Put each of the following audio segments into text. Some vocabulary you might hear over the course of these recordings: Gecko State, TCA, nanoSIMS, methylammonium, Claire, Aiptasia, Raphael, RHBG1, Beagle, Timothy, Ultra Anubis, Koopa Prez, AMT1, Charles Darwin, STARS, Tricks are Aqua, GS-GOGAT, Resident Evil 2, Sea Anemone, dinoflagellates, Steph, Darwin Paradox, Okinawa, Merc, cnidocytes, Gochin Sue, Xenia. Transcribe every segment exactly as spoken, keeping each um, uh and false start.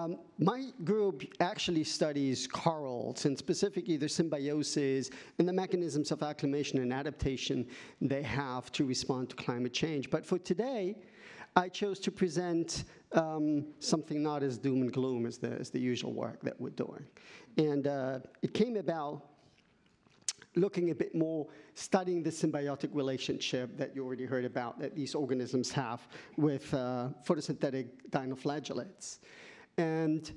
Um, my group actually studies corals, and specifically their symbiosis and the mechanisms of acclimation and adaptation they have to respond to climate change. But for today, I chose to present um, something not as doom and gloom as the, as the usual work that we're doing. And uh, it came about looking a bit more, studying the symbiotic relationship that you already heard about that these organisms have with uh, photosynthetic dinoflagellates. And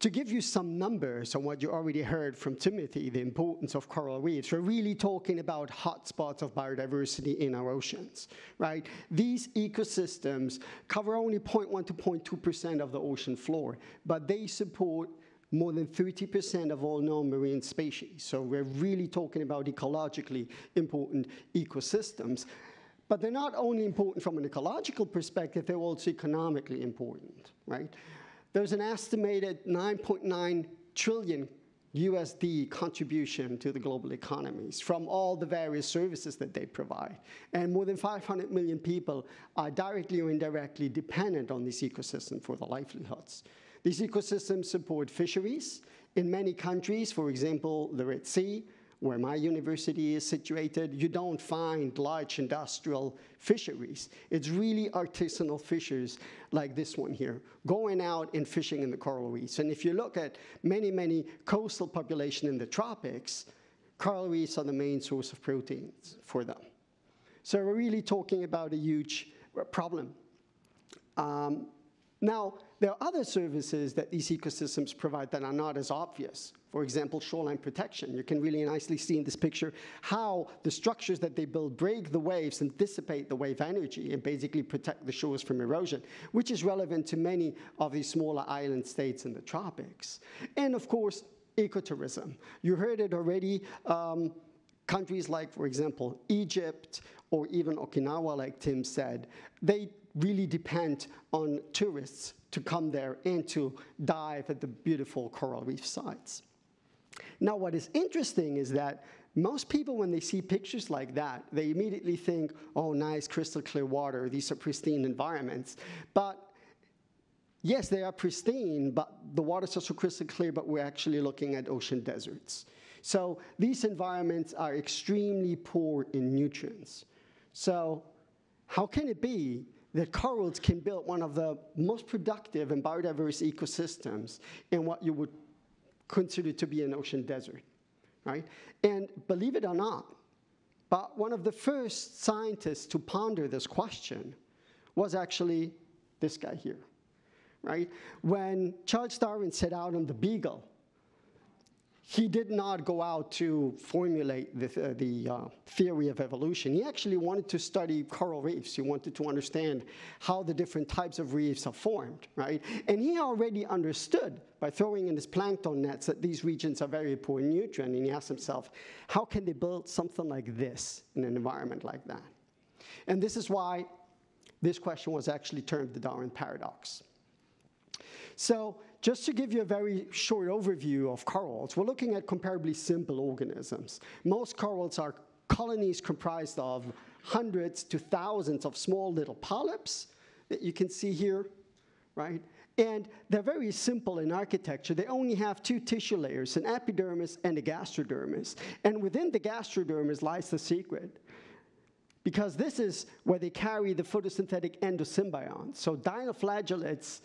to give you some numbers on what you already heard from Timothy, the importance of coral reefs, we're really talking about hotspots of biodiversity in our oceans, right? These ecosystems cover only zero point one to zero point two percent of the ocean floor, but they support more than thirty percent of all known marine species. So we're really talking about ecologically important ecosystems. But they're not only important from an ecological perspective, they're also economically important, right? There's an estimated nine point nine trillion U S D contribution to the global economies from all the various services that they provide. And more than five hundred million people are directly or indirectly dependent on this ecosystem for their livelihoods. These ecosystems support fisheries in many countries, for example, the Red Sea, where my university is situated. You don't find large industrial fisheries. It's really artisanal fishers like this one here, going out and fishing in the coral reefs. And if you look at many, many coastal populations in the tropics, coral reefs are the main source of proteins for them. So we're really talking about a huge problem. Um, Now, there are other services that these ecosystems provide that are not as obvious. For example, shoreline protection. You can really nicely see in this picture how the structures that they build break the waves and dissipate the wave energy and basically protect the shores from erosion, which is relevant to many of these smaller island states in the tropics. And of course, ecotourism. You heard it already. Um, countries like, for example, Egypt or even Okinawa, like Tim said, they really depend on tourists to come there and to dive at the beautiful coral reef sites. Now, what is interesting is that most people, when they see pictures like that, they immediately think, oh, nice, crystal clear water. These are pristine environments. But yes, they are pristine, but the waters are so crystal clear, but we're actually looking at ocean deserts. So these environments are extremely poor in nutrients. So how can it be that corals can build one of the most productive and biodiverse ecosystems in what you would consider to be an ocean desert, right? And believe it or not, but one of the first scientists to ponder this question was actually this guy here, right? When Charles Darwin set out on the Beagle, he did not go out to formulate the, th the uh, theory of evolution. He actually wanted to study coral reefs. He wanted to understand how the different types of reefs are formed, right? And he already understood by throwing in his plankton nets that these regions are very poor in nutrient, and he asked himself, how can they build something like this in an environment like that? And this is why this question was actually termed the Darwin paradox. So, just to give you a very short overview of corals, we're looking at comparably simple organisms. Most corals are colonies comprised of hundreds to thousands of small little polyps that you can see here, right? And they're very simple in architecture. They only have two tissue layers, an epidermis and a gastrodermis. And within the gastrodermis lies the secret, because this is where they carry the photosynthetic endosymbiont. So dinoflagellates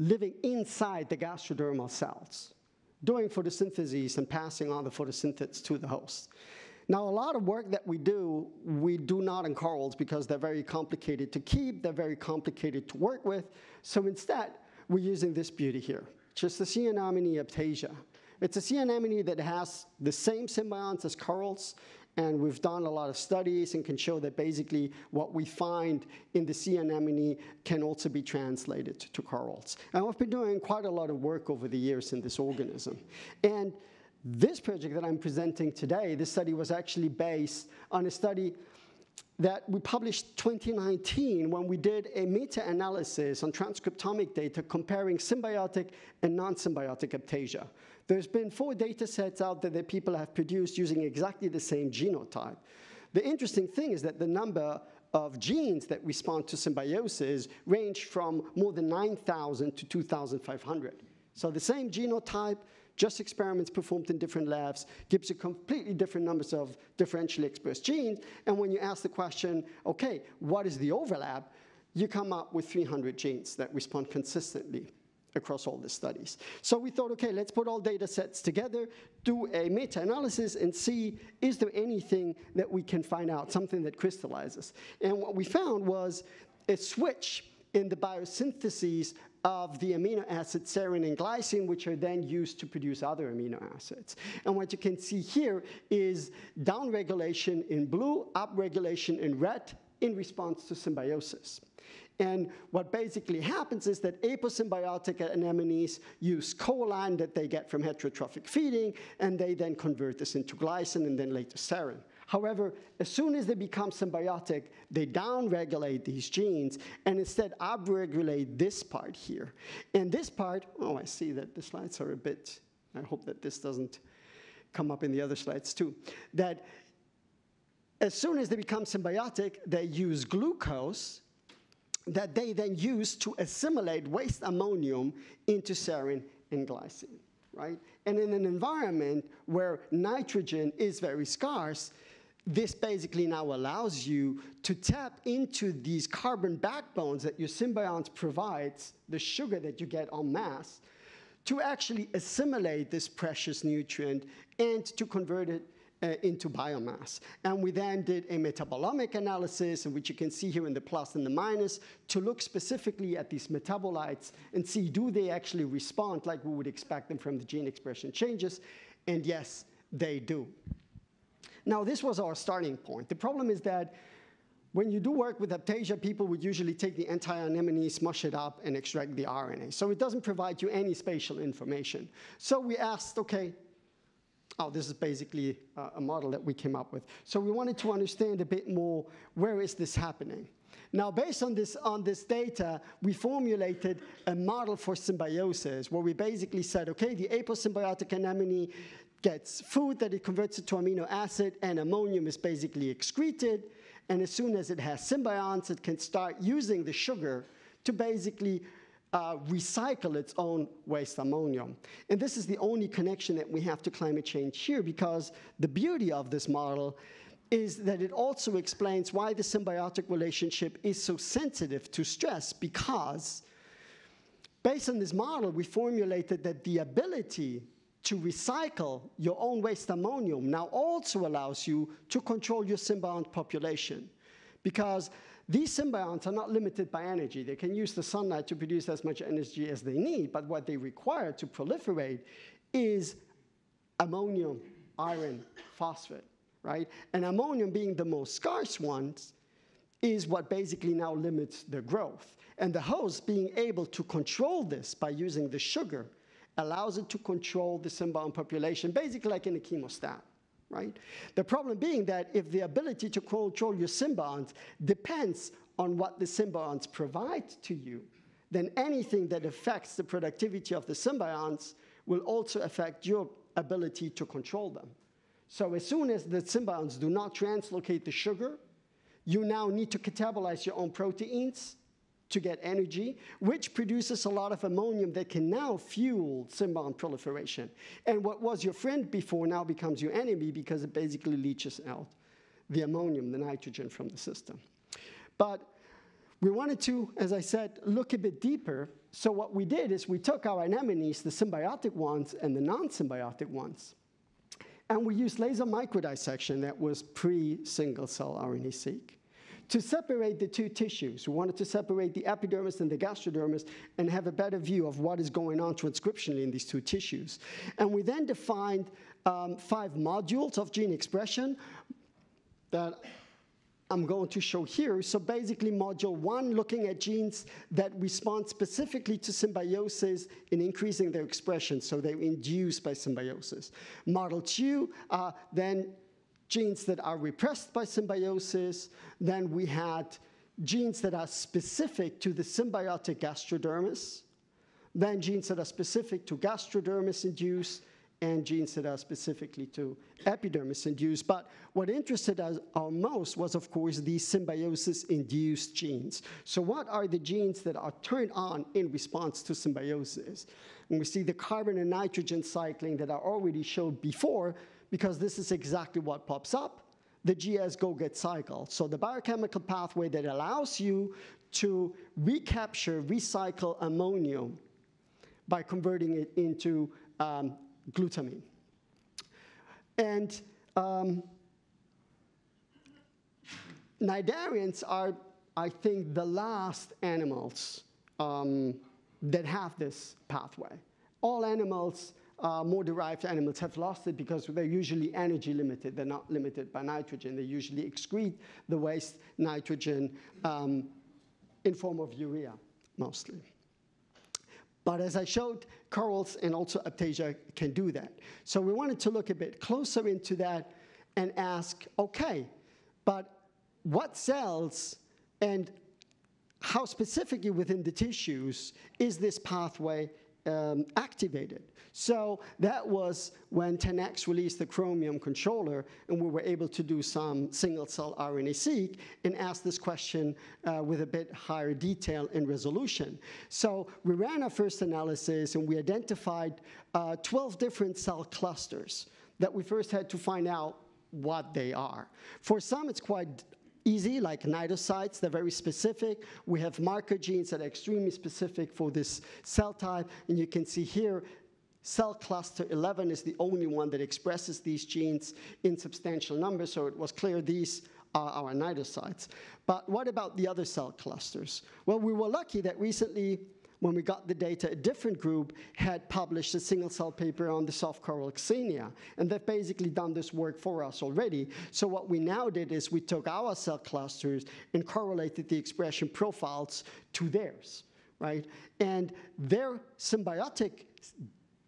living inside the gastrodermal cells, doing photosynthesis and passing on the photosynthets to the host. Now, a lot of work that we do, we do not in corals because they're very complicated to keep, they're very complicated to work with, so instead, we're using this beauty here, just the sea anemone Aiptasia. It's a sea anemone that has the same symbionts as corals, and we've done a lot of studies and can show that basically what we find in the sea anemone can also be translated to corals. And we've been doing quite a lot of work over the years in this organism. And this project that I'm presenting today, this study was actually based on a study that we published twenty nineteen when we did a meta-analysis on transcriptomic data comparing symbiotic and non-symbiotic Aiptasia. There's been four data sets out there that people have produced using exactly the same genotype. The interesting thing is that the number of genes that respond to symbiosis range from more than nine thousand to two thousand five hundred. So the same genotype, just experiments performed in different labs, gives you completely different numbers of differentially expressed genes. And when you ask the question, okay, what is the overlap? You come up with three hundred genes that respond consistently across all the studies. So we thought, okay, let's put all data sets together, do a meta-analysis, and see, is there anything that we can find out, something that crystallizes? And what we found was a switch in the biosyntheses of the amino acids serine and glycine, which are then used to produce other amino acids. And what you can see here is downregulation in blue, upregulation in red, in response to symbiosis. And what basically happens is that aposymbiotic anemones use choline that they get from heterotrophic feeding, and they then convert this into glycine and then later serine. However, as soon as they become symbiotic, they downregulate these genes and instead upregulate this part here. And this part, oh, I see that the slides are a bit, I hope that this doesn't come up in the other slides too, that as soon as they become symbiotic, they use glucose that they then use to assimilate waste ammonium into serine and glycine, right? And in an environment where nitrogen is very scarce, this basically now allows you to tap into these carbon backbones that your symbiont provides, the sugar that you get en masse, to actually assimilate this precious nutrient and to convert it Uh, into biomass. And we then did a metabolomic analysis, which you can see here in the plus and the minus, to look specifically at these metabolites and see, do they actually respond like we would expect them from the gene expression changes? And yes, they do. Now, this was our starting point. The problem is that when you do work with Aiptasia, people would usually take the entire anemone, smush it up, and extract the R N A. So it doesn't provide you any spatial information. So we asked, okay, oh, this is basically uh, a model that we came up with. So we wanted to understand a bit more, where is this happening? Now, based on this, on this data, we formulated a model for symbiosis, where we basically said, OK, the aposymbiotic anemone gets food that it converts it to amino acid, and ammonium is basically excreted. And as soon as it has symbionts, it can start using the sugar to basically Uh, recycle its own waste ammonium. And this is the only connection that we have to climate change here, because the beauty of this model is that it also explains why the symbiotic relationship is so sensitive to stress, because based on this model, we formulated that the ability to recycle your own waste ammonium now also allows you to control your symbiont population, because these symbionts are not limited by energy. They can use the sunlight to produce as much energy as they need, but what they require to proliferate is ammonium, iron, phosphate, right? And ammonium, being the most scarce ones, is what basically now limits their growth. And the host being able to control this by using the sugar allows it to control the symbiont population, basically like in a chemostat. Right? The problem being that if the ability to control your symbionts depends on what the symbionts provide to you, then anything that affects the productivity of the symbionts will also affect your ability to control them. So as soon as the symbionts do not translocate the sugar, you now need to catabolize your own proteins to get energy, which produces a lot of ammonium that can now fuel symbiont proliferation. And what was your friend before now becomes your enemy, because it basically leaches out the ammonium, the nitrogen from the system. But we wanted to, as I said, look a bit deeper. So what we did is we took our anemones, the symbiotic ones and the non-symbiotic ones, and we used laser microdissection that was pre-single-cell R N A-seq to separate the two tissues. We wanted to separate the epidermis and the gastrodermis and have a better view of what is going on transcriptionally in these two tissues. And we then defined um, five modules of gene expression that I'm going to show here. So basically, module one, looking at genes that respond specifically to symbiosis in increasing their expression, so they're induced by symbiosis. Module two, uh, then genes that are repressed by symbiosis. Then we had genes that are specific to the symbiotic gastrodermis, then genes that are specific to gastrodermis induced, and genes that are specifically to epidermis-induced. But what interested us most was, of course, the symbiosis-induced genes. So what are the genes that are turned on in response to symbiosis? And we see the carbon and nitrogen cycling that I already showed before, because this is exactly what pops up, the G S-GOGAT cycle. So the biochemical pathway that allows you to recapture, recycle ammonium by converting it into um, glutamine. And um, cnidarians are, I think, the last animals um, that have this pathway. All animals, uh, more derived animals, have lost it because they're usually energy limited. They're not limited by nitrogen. They usually excrete the waste nitrogen um, in form of urea, mostly. But as I showed, corals and also Aiptasia can do that. So we wanted to look a bit closer into that and ask, okay, but what cells and how specifically within the tissues is this pathway um, activated? So that was when ten X released the chromium controller, and we were able to do some single-cell R N A-seq and ask this question uh, with a bit higher detail and resolution. So we ran our first analysis, and we identified uh, twelve different cell clusters that we first had to find out what they are. For some, it's quite easy, like cnidocytes. They're very specific. We have marker genes that are extremely specific for this cell type, and you can see here cell cluster eleven is the only one that expresses these genes in substantial numbers, so it was clear these are our cnidocytes. But what about the other cell clusters? Well, we were lucky that recently, when we got the data, a different group had published a single-cell paper on the soft coral Xenia, and they've basically done this work for us already. So what we now did is we took our cell clusters and correlated the expression profiles to theirs, right? And their symbiotic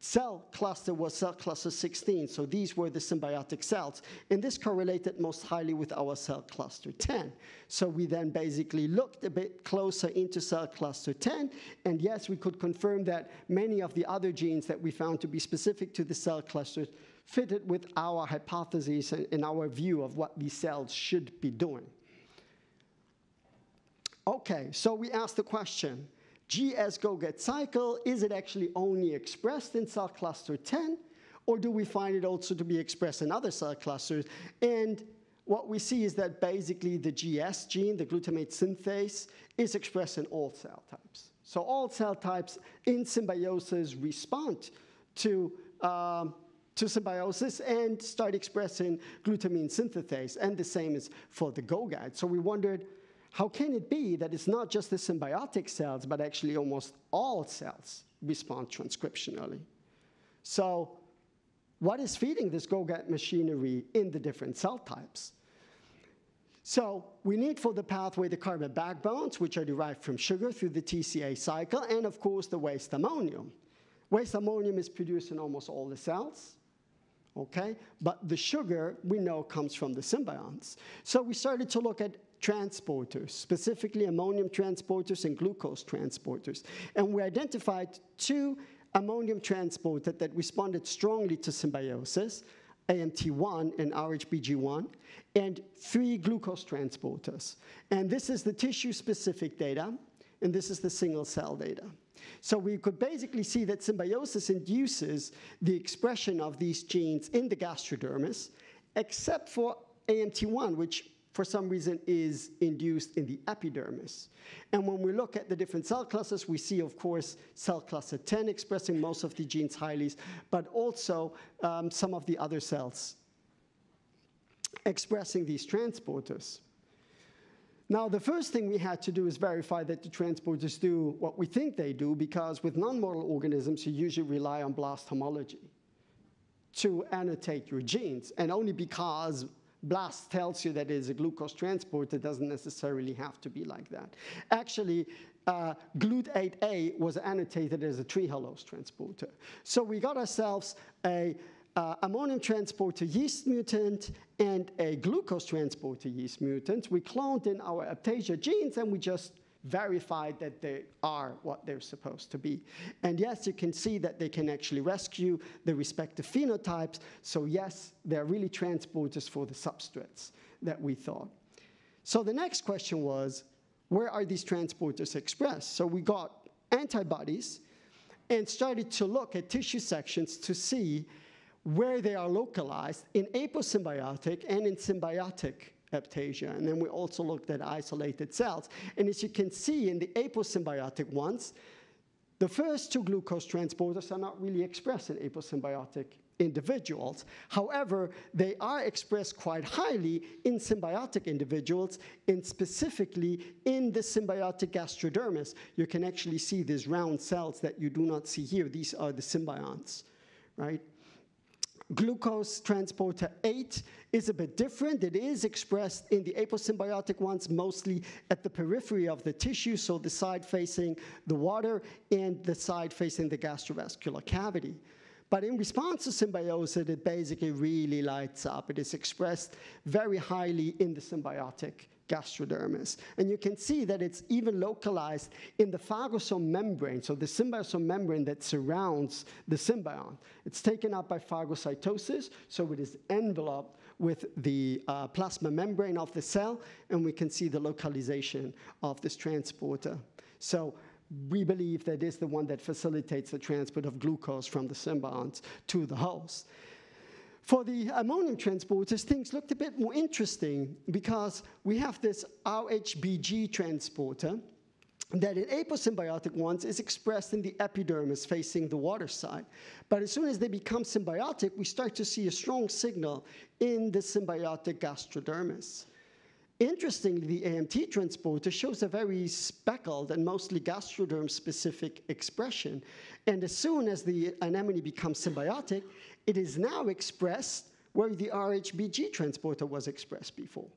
cell cluster was cell cluster sixteen, so these were the symbiotic cells, and this correlated most highly with our cell cluster ten. So we then basically looked a bit closer into cell cluster ten, and yes, we could confirm that many of the other genes that we found to be specific to the cell clusters fitted with our hypotheses and, and our view of what these cells should be doing. Okay, so we asked the question, G S-GOGAT cycle, is it actually only expressed in cell cluster ten, or do we find it also to be expressed in other cell clusters? And what we see is that basically the G S gene, the glutamate synthase, is expressed in all cell types. So all cell types in symbiosis respond to, um, to symbiosis and start expressing glutamine synthase, and the same is for the GOGAT. So we wondered, how can it be that it's not just the symbiotic cells, but actually almost all cells respond transcriptionally? So what is feeding this GOGAT machinery in the different cell types? So we need for the pathway the carbon backbones, which are derived from sugar through the T C A cycle, and of course the waste ammonium. Waste ammonium is produced in almost all the cells. Okay, but the sugar we know comes from the symbionts. So we started to look at transporters, specifically ammonium transporters and glucose transporters. And we identified two ammonium transporters that responded strongly to symbiosis, A M T one and R H B G one, and three glucose transporters. And this is the tissue-specific data, and this is the single-cell data. So we could basically see that symbiosis induces the expression of these genes in the gastrodermis, except for A M T one, which for some reason is induced in the epidermis. And when we look at the different cell clusters, we see, of course, cell cluster ten expressing most of the genes highly, but also um, some of the other cells expressing these transporters. Now, the first thing we had to do is verify that the transporters do what we think they do, because with non-model organisms, you usually rely on blast homology to annotate your genes, and only because BLAST tells you that it is a glucose transporter. It doesn't necessarily have to be like that. Actually, uh, GLUT eight A was annotated as a tree-halose transporter. So we got ourselves a uh, ammonium transporter yeast mutant and a glucose transporter yeast mutant. We cloned in our Aiptasia genes, and we just verify that they are what they're supposed to be. And yes, you can see that they can actually rescue the respective phenotypes. So yes, they're really transporters for the substrates that we thought. So the next question was, where are these transporters expressed? So we got antibodies and started to look at tissue sections to see where they are localized in aposymbiotic and in symbiotic Aiptasia. And then we also looked at isolated cells. And as you can see in the aposymbiotic ones, the first two glucose transporters are not really expressed in aposymbiotic individuals. However, they are expressed quite highly in symbiotic individuals, and specifically in the symbiotic gastrodermis. You can actually see these round cells that you do not see here. These are the symbionts, right? Glucose transporter eight is a bit different. It is expressed in the aposymbiotic ones, mostly at the periphery of the tissue, so the side facing the water and the side facing the gastrovacuolar cavity. But in response to symbiosis, it basically really lights up. It is expressed very highly in the symbiotic gastrodermis. And you can see that it's even localized in the phagosome membrane, so the symbiosome membrane that surrounds the symbiont. It's taken up by phagocytosis, so it is enveloped with the uh, plasma membrane of the cell, and we can see the localization of this transporter. So we believe that is the one that facilitates the transport of glucose from the symbiont to the host. For the ammonium transporters, things looked a bit more interesting because we have this R H B G transporter that in aposymbiotic ones is expressed in the epidermis facing the water side. But as soon as they become symbiotic, we start to see a strong signal in the symbiotic gastrodermis. Interestingly, the A M T transporter shows a very speckled and mostly gastroderm-specific expression. And as soon as the anemone becomes symbiotic, it is now expressed where the R H B G transporter was expressed before.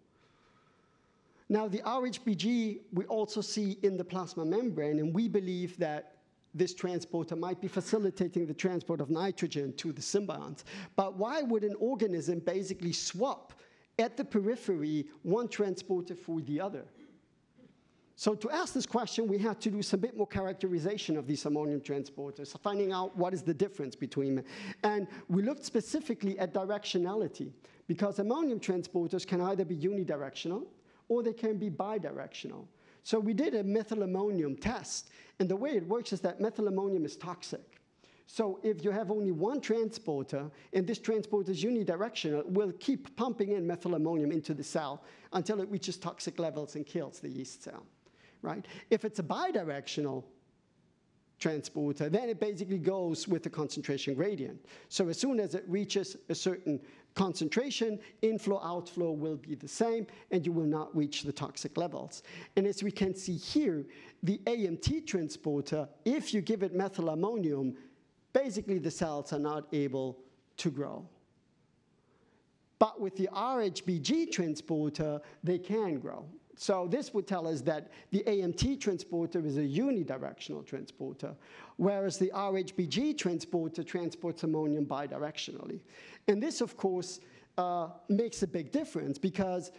Now, the R H B G we also see in the plasma membrane, and we believe that this transporter might be facilitating the transport of nitrogen to the symbiont. But why would an organism basically swap at the periphery one transporter for the other? So to ask this question, we had to do some bit more characterization of these ammonium transporters, finding out what is the difference between them. And we looked specifically at directionality, because ammonium transporters can either be unidirectional or they can be bidirectional. So we did a methylammonium test, and the way it works is that methylammonium is toxic. So if you have only one transporter, and this transporter is unidirectional, it will keep pumping in methylammonium into the cell until it reaches toxic levels and kills the yeast cell, right? If it's a bidirectional transporter, then it basically goes with the concentration gradient. So as soon as it reaches a certain concentration, inflow, outflow will be the same, and you will not reach the toxic levels. And as we can see here, the A M T transporter, if you give it methylammonium, basically the cells are not able to grow. But with the R H B G transporter, they can grow. So this would tell us that the A M T transporter is a unidirectional transporter, whereas the R H B G transporter transports ammonium bidirectionally. And this, of course, uh, makes a big difference, because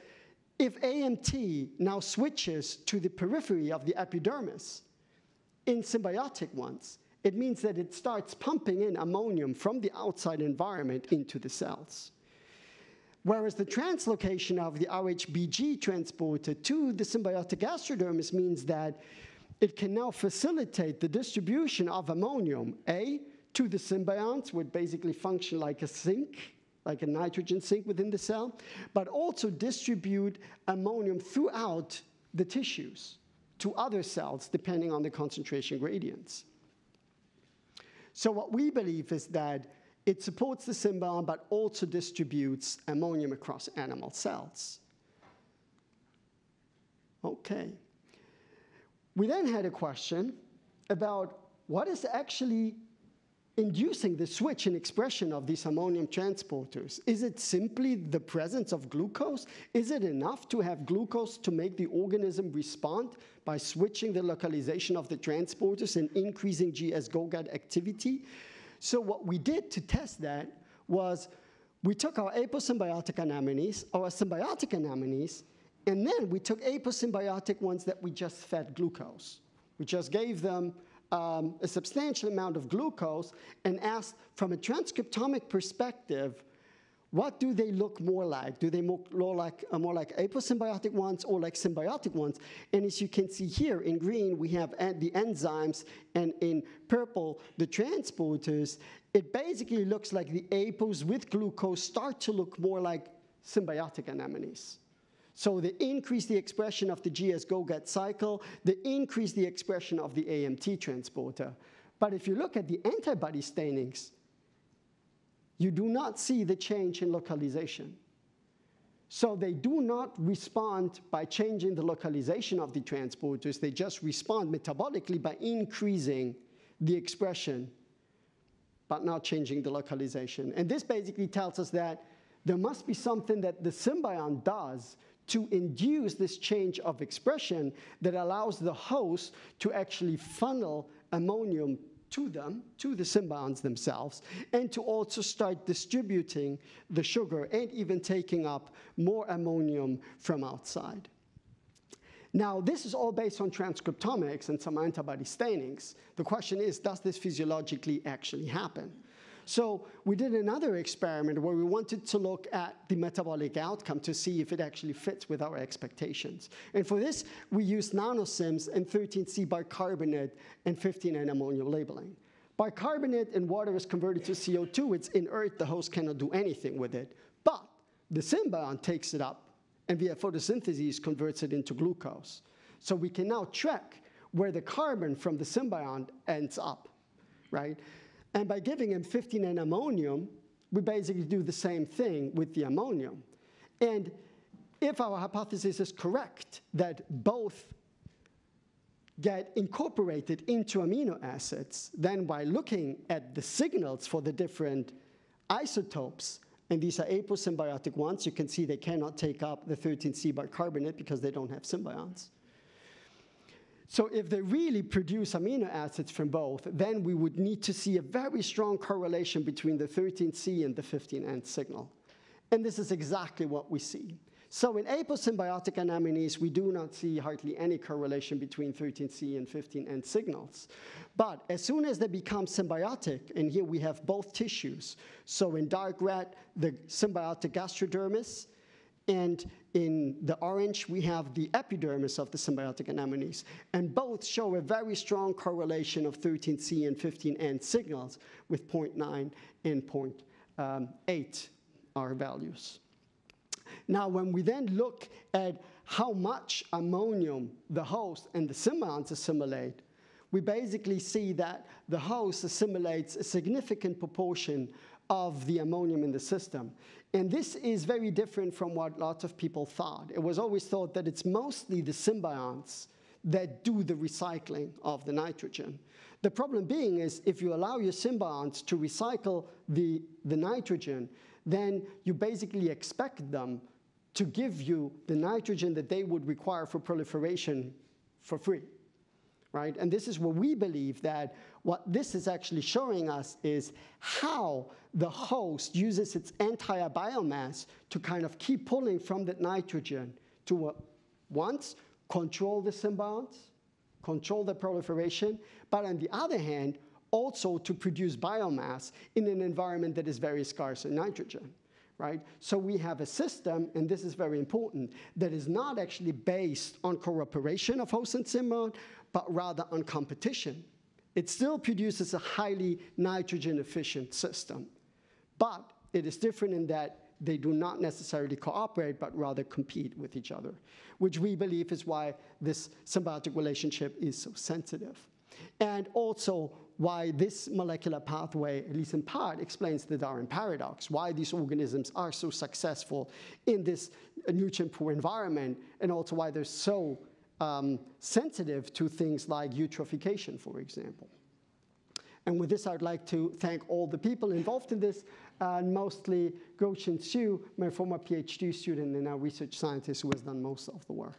if A M T now switches to the periphery of the epidermis in symbiotic ones, it means that it starts pumping in ammonium from the outside environment into the cells. Whereas the translocation of the R H B G transporter to the symbiotic gastrodermis means that it can now facilitate the distribution of ammonium, A, to the symbionts, would basically function like a sink, like a nitrogen sink within the cell, but also distribute ammonium throughout the tissues to other cells, depending on the concentration gradients. So what we believe is that it supports the symbiont, but also distributes ammonium across animal cells. Okay. We then had a question about what is actually inducing the switch in expression of these ammonium transporters. Is it simply the presence of glucose? Is it enough to have glucose to make the organism respond by switching the localization of the transporters and increasing G S GOGAT activity? So what we did to test that was we took our aposymbiotic anemones, our symbiotic anemones, And then we took aposymbiotic ones that we just fed glucose. We just gave them um, a substantial amount of glucose and asked, from a transcriptomic perspective, what do they look more like? Do they look more like, uh, more like aposymbiotic ones or like symbiotic ones? And as you can see here, in green, we have the enzymes, and in purple, the transporters. It basically looks like the apos with glucose start to look more like symbiotic anemones. So they increase the expression of the G S GOGAT cycle, they increase the expression of the A M T transporter. But if you look at the antibody stainings, you do not see the change in localization. So they do not respond by changing the localization of the transporters, they just respond metabolically by increasing the expression, but not changing the localization. And this basically tells us that there must be something that the symbiont does to induce this change of expression that allows the host to actually funnel ammonium to them, to the symbionts themselves, and to also start distributing the sugar and even taking up more ammonium from outside. Now, this is all based on transcriptomics and some antibody stainings. The question is, does this physiologically actually happen? So we did another experiment where we wanted to look at the metabolic outcome to see if it actually fits with our expectations. And for this, we used nanoSIMS and thirteen C bicarbonate and fifteen N ammonium labeling. Bicarbonate in water is converted to C O two. It's inert. The host cannot do anything with it. But the symbiont takes it up, and via photosynthesis converts it into glucose. So we can now track where the carbon from the symbiont ends up, right? And by giving him fifteen N ammonium, we basically do the same thing with the ammonium. And if our hypothesis is correct, that both get incorporated into amino acids, then by looking at the signals for the different isotopes, and these are aposymbiotic ones, you can see they cannot take up the thirteen C bicarbonate because they don't have symbionts. So if they really produce amino acids from both, then we would need to see a very strong correlation between the thirteen C and the fifteen N signal. And this is exactly what we see. So in aposymbiotic anemones, we do not see hardly any correlation between thirteen C and fifteen N signals. But as soon as they become symbiotic, and here we have both tissues. So in dark red, the symbiotic gastrodermis, and in the orange, we have the epidermis of the symbiotic anemones. And both show a very strong correlation of thirteen C and fifteen N signals with zero point nine and zero point eight R values. Now, when we then look at how much ammonium the host and the symbionts assimilate, we basically see that the host assimilates a significant proportion of the ammonium in the system. And this is very different from what lots of people thought. It was always thought that it's mostly the symbionts that do the recycling of the nitrogen. The problem being is if you allow your symbionts to recycle the, the nitrogen, then you basically expect them to give you the nitrogen that they would require for proliferation for free. Right? And this is what we believe that what this is actually showing us is how the host uses its entire biomass to kind of keep pulling from that nitrogen to uh, once control the symbionts, control the proliferation, but on the other hand, also to produce biomass in an environment that is very scarce in nitrogen. Right? So we have a system, and this is very important, that is not actually based on cooperation of host and symbiont, but rather on competition. It still produces a highly nitrogen-efficient system, but it is different in that they do not necessarily cooperate, but rather compete with each other, which we believe is why this symbiotic relationship is so sensitive. And also why this molecular pathway, at least in part, explains the Darwin paradox, why these organisms are so successful in this nutrient-poor environment, and also why they're so um, sensitive to things like eutrophication, for example. And with this, I'd like to thank all the people involved in this, and uh, mostly Gochin Sue, my former PhD student and now research scientist who has done most of the work.